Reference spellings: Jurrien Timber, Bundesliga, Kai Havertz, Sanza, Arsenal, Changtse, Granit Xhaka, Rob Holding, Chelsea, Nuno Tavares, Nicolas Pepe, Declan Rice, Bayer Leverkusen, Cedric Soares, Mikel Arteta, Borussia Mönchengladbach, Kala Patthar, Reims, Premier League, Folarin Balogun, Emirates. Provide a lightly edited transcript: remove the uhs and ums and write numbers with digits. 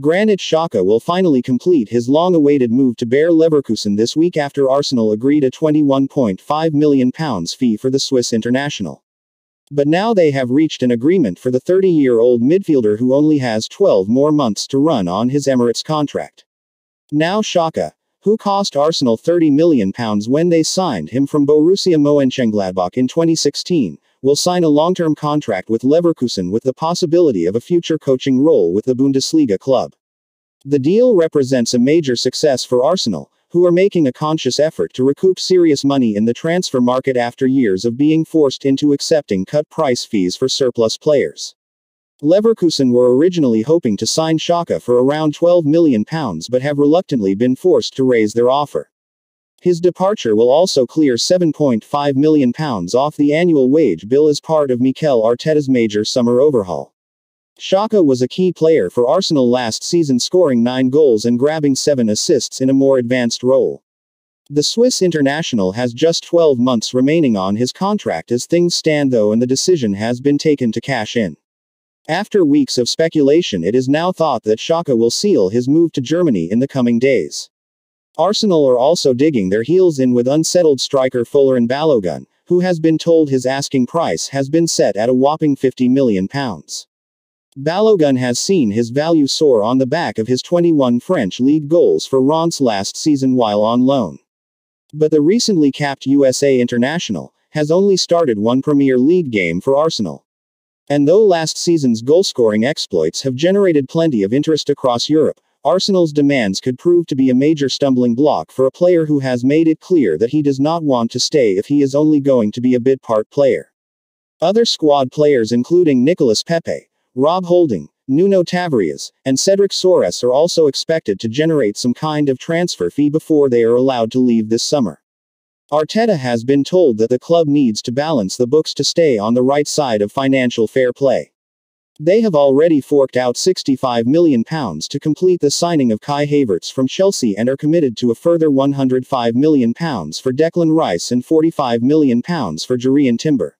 Granit Xhaka will finally complete his long-awaited move to Bayer Leverkusen this week after Arsenal agreed a £21.5 million fee for the Swiss international. But now they have reached an agreement for the 30-year-old midfielder who only has 12 more months to run on his Emirates contract. Now Xhaka, who cost Arsenal £30 million when they signed him from Borussia Mönchengladbach in 2016, will sign a long-term contract with Leverkusen with the possibility of a future coaching role with the Bundesliga club. The deal represents a major success for Arsenal, who are making a conscious effort to recoup serious money in the transfer market after years of being forced into accepting cut-price fees for surplus players. Leverkusen were originally hoping to sign Xhaka for around £12 million but have reluctantly been forced to raise their offer. His departure will also clear £7.5 million off the annual wage bill as part of Mikel Arteta's major summer overhaul. Xhaka was a key player for Arsenal last season, scoring 9 goals and grabbing 7 assists in a more advanced role. The Swiss international has just 12 months remaining on his contract as things stand though, and the decision has been taken to cash in. After weeks of speculation, it is now thought that Xhaka will seal his move to Germany in the coming days. Arsenal are also digging their heels in with unsettled striker Folarin Balogun, who has been told his asking price has been set at a whopping £50 million. Balogun has seen his value soar on the back of his 21 French League goals for Reims last season while on loan. But the recently capped USA international has only started one Premier League game for Arsenal. And though last season's goal-scoring exploits have generated plenty of interest across Europe, Arsenal's demands could prove to be a major stumbling block for a player who has made it clear that he does not want to stay if he is only going to be a bit-part player. Other squad players including Nicolas Pepe, Rob Holding, Nuno Tavares, and Cedric Soares are also expected to generate some kind of transfer fee before they are allowed to leave this summer. Arteta has been told that the club needs to balance the books to stay on the right side of financial fair play. They have already forked out £65 million to complete the signing of Kai Havertz from Chelsea and are committed to a further £105 million for Declan Rice and £45 million for Jurrien Timber.